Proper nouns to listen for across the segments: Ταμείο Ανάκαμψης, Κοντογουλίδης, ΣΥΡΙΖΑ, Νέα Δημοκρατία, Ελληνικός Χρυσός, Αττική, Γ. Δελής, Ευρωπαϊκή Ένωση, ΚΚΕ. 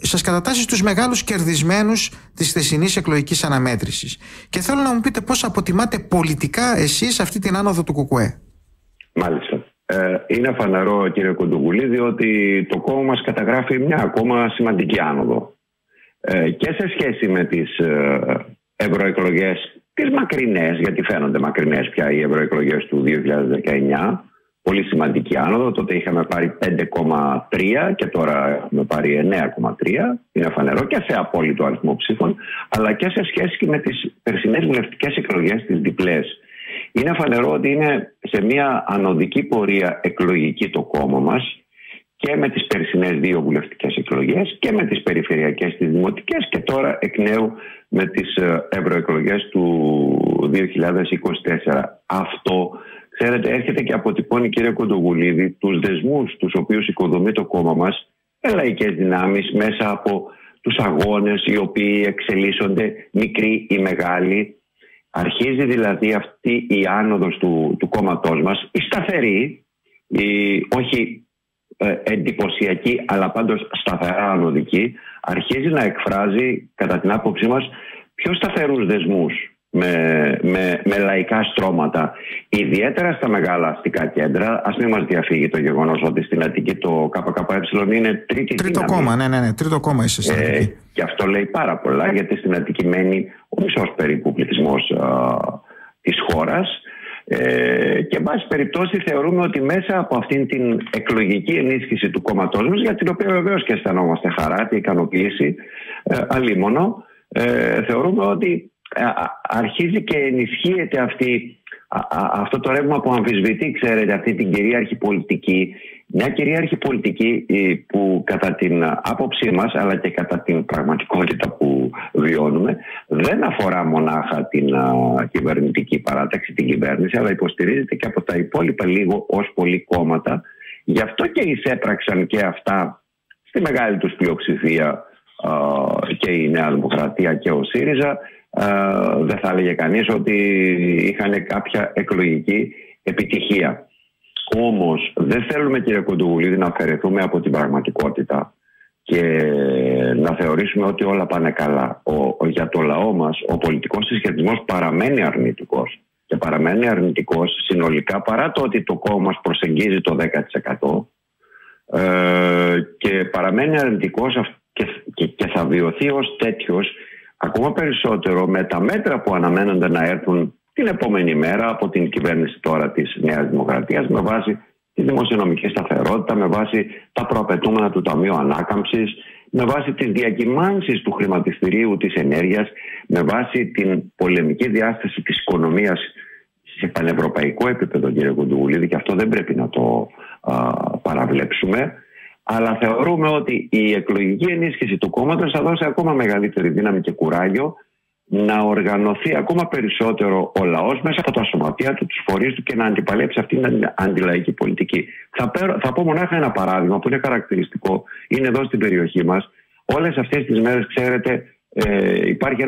σας κατατάσσει στους μεγάλους κερδισμένους της θεσινής εκλογικής αναμέτρησης. Και θέλω να μου πείτε πώς αποτιμάτε πολιτικά εσείς αυτή την άνοδο του ΚΚΕ. Μάλιστα. Είναι φανερό, κύριε Κοντογουλίδη, ότι το κόμμα μας καταγράφει μια ακόμα σημαντική άνοδο. Και σε σχέση με τις ευρωεκλογές, τις μακρινές, γιατί φαίνονται μακρινές πια οι ευρωεκλογές του 2019, πολύ σημαντική άνοδο. Τότε είχαμε πάρει 5,3 και τώρα έχουμε πάρει 9,3. Είναι φανερό και σε απόλυτο αριθμό ψήφων, αλλά και σε σχέση και με τις περσινές βουλευτικές εκλογές, τις διπλές. Είναι φανερό ότι είναι σε μια ανωδική πορεία εκλογική το κόμμα μας και με τις περσινές δύο βουλευτικές εκλογές και με τις περιφερειακές, τις δημοτικές και τώρα εκ νέου με τις ευρωεκλογές του 2024. Αυτό, ξέρετε, έρχεται και αποτυπώνει, κύριε Κοντογουλίδη, τους δεσμούς τους οποίους οικοδομεί το κόμμα μας με λαϊκές δυνάμεις μέσα από τους αγώνες οι οποίοι εξελίσσονται μικροί ή μεγάλοι. Αρχίζει δηλαδή αυτή η άνοδος του κόμματός μας, η σταθερή, όχι εντυπωσιακή, αλλά πάντως σταθερά ανωδική, αρχίζει να εκφράζει, κατά την άποψή μας, πιο σταθερούς δεσμούς με λαϊκά στρώματα, ιδιαίτερα στα μεγάλα αστικά κέντρα. Ας μην μας διαφύγει το γεγονός ότι στην Αττική το ΚΚΕ είναι τρίτο κόμμα. Ναι, τρίτο κόμμα είσαι στην Αττική. Και αυτό λέει πάρα πολλά, γιατί στην Αττική μένει ο μισός περίπου πληθυσμός της χώρας. Και εν πάση περιπτώσει θεωρούμε ότι μέσα από αυτήν την εκλογική ενίσχυση του κόμματός μας, για την οποία βεβαίως και αισθανόμαστε χαρά και ικανοποίηση, αλίμονο, θεωρούμε ότι αρχίζει και ενισχύεται αυτό το ρεύμα που αμφισβητεί, ξέρετε, αυτή την κυρίαρχη πολιτική. Μια κυρίαρχη πολιτική που κατά την άποψή μας, αλλά και κατά την πραγματικότητα που βιώνουμε, δεν αφορά μονάχα την κυβερνητική παράταξη, την κυβέρνηση, αλλά υποστηρίζεται και από τα υπόλοιπα λίγο ως πολλοί κόμματα. Γι' αυτό και εισέπραξαν και αυτά στη μεγάλη τους πλειοψηφία και η Νέα Δημοκρατία και ο ΣΥΡΙΖΑ. Δεν θα έλεγε κανείς ότι είχαν κάποια εκλογική επιτυχία. Όμως δεν θέλουμε, κύριε Κοντογουλίδη, να αφαιρεθούμε από την πραγματικότητα και να θεωρήσουμε ότι όλα πάνε καλά. Για το λαό μας ο πολιτικός συσχετισμός παραμένει αρνητικός και παραμένει αρνητικός συνολικά, παρά το ότι το κόμμα μας προσεγγίζει το 10% και παραμένει αρνητικός και θα βιωθεί ως τέτοιος ακόμα περισσότερο με τα μέτρα που αναμένονται να έρθουν την επόμενη μέρα από την κυβέρνηση τώρα της Νέας Δημοκρατίας, με βάση τη δημοσιονομική σταθερότητα, με βάση τα προαπαιτούμενα του Ταμείου Ανάκαμψης, με βάση τις διακυμάνσεις του χρηματιστηρίου της ενέργειας, με βάση την πολεμική διάσταση της οικονομίας σε πανευρωπαϊκό επίπεδο, κύριε Κοντογουλίδη, και αυτό δεν πρέπει να το παραβλέψουμε. Αλλά θεωρούμε ότι η εκλογική ενίσχυση του κόμματος θα δώσει ακόμα μεγαλύτερη δύναμη και κουράγιο να οργανωθεί ακόμα περισσότερο ο λαός μέσα από τα σωματεία του, τους φορείς του και να αντιπαλέψει αυτήν την αντιλαϊκή πολιτική. Θα πω μονάχα ένα παράδειγμα που είναι χαρακτηριστικό. Είναι εδώ στην περιοχή μας. Όλες αυτές τις μέρες, ξέρετε, υπάρχει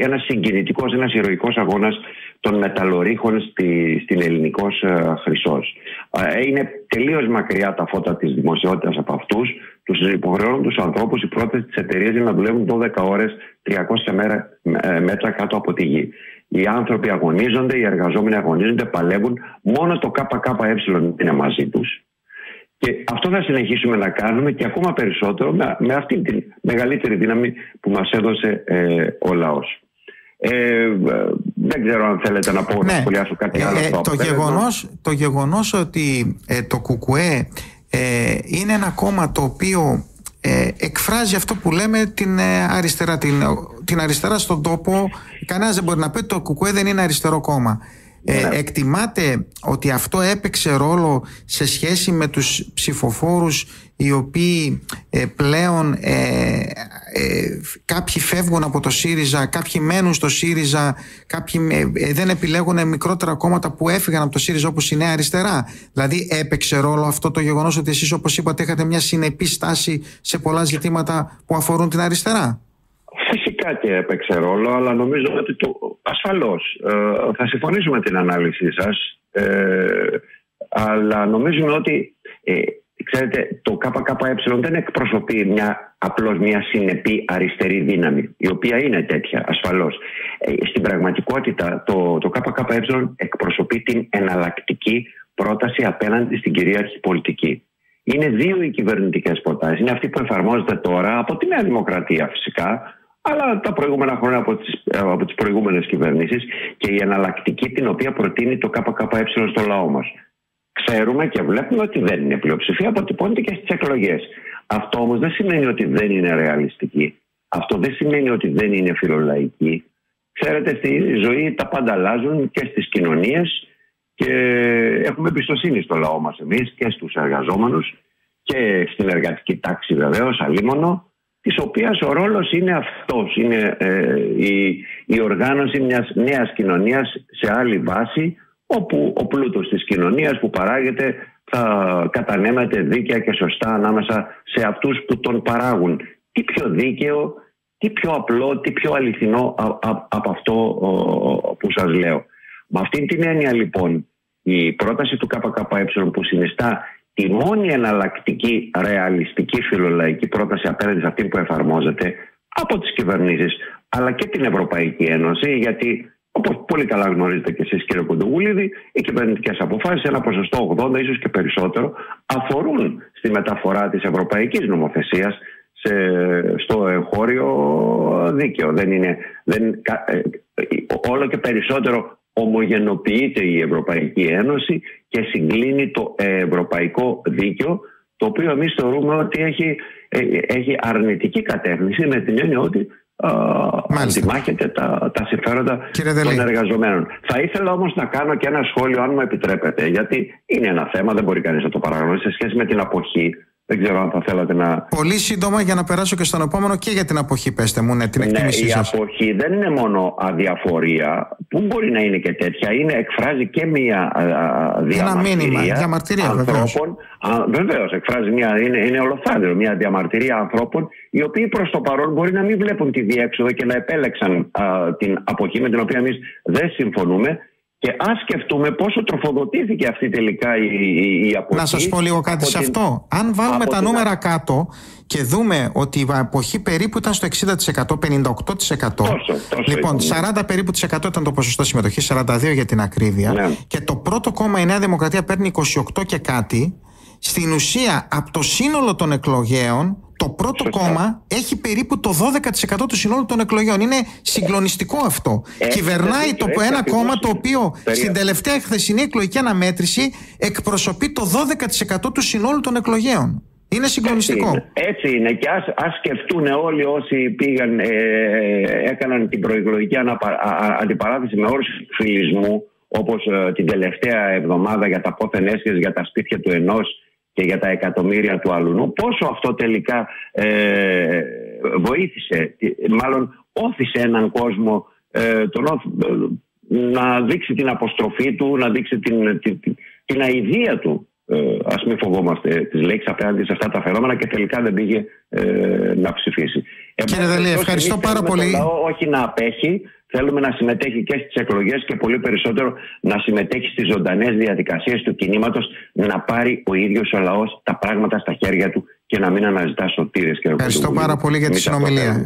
ένας συγκινητικός, ένας ηρωικός αγώνας των μεταλλορύχων στην Ελληνικός Χρυσός. Είναι τελείως μακριά τα φώτα της δημοσιότητας από αυτούς. Τους υποχρεώνουν τους ανθρώπους οι πρώτες της εταιρείας να δουλεύουν 12 ώρες, 300 μέτρα κάτω από τη γη. Οι άνθρωποι αγωνίζονται, οι εργαζόμενοι αγωνίζονται, παλεύουν. Μόνο το ΚΚΕ είναι μαζί τους. Και αυτό θα συνεχίσουμε να κάνουμε και ακόμα περισσότερο με αυτή τη μεγαλύτερη δύναμη που μας έδωσε ο λαός. Δεν ξέρω αν θέλετε να πω, να σχολιάσω κάτι άλλο. Το γεγονός ότι το ΚΚΕ είναι ένα κόμμα το οποίο εκφράζει αυτό που λέμε την αριστερά, την αριστερά στον τόπο. Κανένας δεν μπορεί να πει ότι το ΚΚΕ δεν είναι αριστερό κόμμα. Εκτιμάτε ότι αυτό έπαιξε ρόλο σε σχέση με τους ψηφοφόρους οι οποίοι πλέον κάποιοι φεύγουν από το ΣΥΡΙΖΑ, κάποιοι μένουν στο ΣΥΡΙΖΑ, κάποιοι δεν επιλέγουν μικρότερα κόμματα που έφυγαν από το ΣΥΡΙΖΑ, όπως η Νέα Αριστερά? Δηλαδή έπαιξε ρόλο αυτό το γεγονός ότι εσείς, όπως είπατε, είχατε μια συνεπή στάση σε πολλά ζητήματα που αφορούν την αριστερά? Φυσικά και έπαιξε ρόλο, αλλά νομίζω ότι ασφαλώς θα συμφωνήσουμε την ανάλυση σας, αλλά νομίζουμε ότι Ξέρετε, το ΚΚΕ δεν εκπροσωπεί απλώς μια συνεπή αριστερή δύναμη, η οποία είναι τέτοια ασφαλώς. Στην πραγματικότητα το ΚΚΕ εκπροσωπεί την εναλλακτική πρόταση απέναντι στην κυρίαρχη πολιτική. Είναι δύο οι κυβερνητικές προτάσεις. Είναι αυτή που εφαρμόζεται τώρα από τη Νέα Δημοκρατία φυσικά, αλλά τα προηγούμενα χρόνια από τις προηγούμενες κυβερνήσεις, και η εναλλακτική την οποία προτείνει το ΚΚΕ στο λαό μας. Ξέρουμε και βλέπουμε ότι δεν είναι πλειοψηφία, αποτυπώνεται και στις εκλογές. Αυτό όμως δεν σημαίνει ότι δεν είναι ρεαλιστική. Αυτό δεν σημαίνει ότι δεν είναι φιλολαϊκή. Ξέρετε, στη ζωή τα πάντα αλλάζουν και στις κοινωνίες, και έχουμε εμπιστοσύνη στο λαό μας εμείς και στους εργαζόμενους και στην εργατική τάξη βεβαίως, αλίμονο, της οποίας ο ρόλος είναι αυτός. Είναι η οργάνωση μιας νέας κοινωνίας σε άλλη βάση, όπου ο πλούτος της κοινωνίας που παράγεται θα κατανέμεται δίκαια και σωστά ανάμεσα σε αυτούς που τον παράγουν. Τι πιο δίκαιο, τι πιο απλό, τι πιο αληθινό από αυτό που σας λέω. Με αυτήν την έννοια λοιπόν η πρόταση του ΚΚΕ, που συνιστά τη μόνη εναλλακτική ρεαλιστική φιλολαϊκή πρόταση απέναντι σε αυτή που εφαρμόζεται από τις κυβερνήσεις αλλά και την Ευρωπαϊκή Ένωση, γιατί όπως πολύ καλά γνωρίζετε και εσείς, κύριε Κοντογουλίδη, οι κυβερνητικές αποφάσεις, ένα ποσοστό 80% ίσως και περισσότερο, αφορούν στη μεταφορά της ευρωπαϊκής νομοθεσίας στο εγχώριο δίκαιο. Όλο και περισσότερο ομογενοποιείται η Ευρωπαϊκή Ένωση και συγκλίνει το ευρωπαϊκό δίκαιο, το οποίο εμείς θεωρούμε ότι έχει αρνητική κατεύθυνση, με την έννοια ότι αντιμάχεται τα συμφέροντα των εργαζομένων. Θα ήθελα όμως να κάνω και ένα σχόλιο, αν μου επιτρέπετε, γιατί είναι ένα θέμα, δεν μπορεί κανείς να το παραγνωρίσει, σε σχέση με την αποχή. Δεν ξέρω αν θα θέλατε να... Πολύ σύντομα, για να περάσω και στον επόμενο, και για την αποχή πέστε μου, την εκτίμησή σας. Η αποχή δεν είναι μόνο αδιαφορία, που μπορεί να είναι και τέτοια, εκφράζει και μια διαμαρτυρία ανθρώπων. Βεβαίως, εκφράζει είναι ολοφάνερο μια διαμαρτυρία ανθρώπων, οι οποίοι προς το παρόν μπορεί να μην βλέπουν τη διέξοδο και να επέλεξαν την αποχή, με την οποία εμείς δεν συμφωνούμε. Και ας σκεφτούμε πόσο τροφοδοτήθηκε αυτή τελικά η αποχή. Να σας πω λίγο κάτι σε αυτό. Αν βάλουμε τα νούμερα κάτω και δούμε ότι η αποχή περίπου ήταν στο 60%, 58%. Λοιπόν, 40% περίπου ήταν το ποσοστό συμμετοχή, 42% για την ακρίβεια. Ναι. Και το πρώτο κόμμα, η Νέα Δημοκρατία, παίρνει 28% και κάτι. Στην ουσία, από το σύνολο των εκλογέων, το πρώτο κόμμα έχει περίπου το 12% του συνόλου των εκλογών. Είναι συγκλονιστικό αυτό. Κυβερνάει ένα κόμμα το οποίο στην τελευταία χθεσινή εκλογική αναμέτρηση εκπροσωπεί το 12% του συνόλου των εκλογέων. Είναι συγκλονιστικό. Έτσι είναι. Και ας σκεφτούν όλοι όσοι έκαναν την προεκλογική αντιπαράθεση με όρους φιλισμού, όπως την τελευταία εβδομάδα για τα πόθεν έσχες, για τα σπίτια του ενός και για τα εκατομμύρια του αλλού, πόσο αυτό τελικά βοήθησε, μάλλον όθησε έναν κόσμο να δείξει την αποστροφή του, να δείξει την αηδία του. Ας μην φοβόμαστε τις λέξεις απέναντι σε αυτά τα φαινόμενα, και τελικά δεν πήγε να ψηφίσει. Κύριε Δελή, ευχαριστώ πάρα πολύ. Όχι να απέχει. Θέλουμε να συμμετέχει και στις εκλογές, και πολύ περισσότερο να συμμετέχει στις ζωντανές διαδικασίες του κινήματος, να πάρει ο ίδιος ο λαός τα πράγματα στα χέρια του και να μην αναζητά σωτήρες. Ευχαριστώ πάρα πολύ για τη συνομιλία.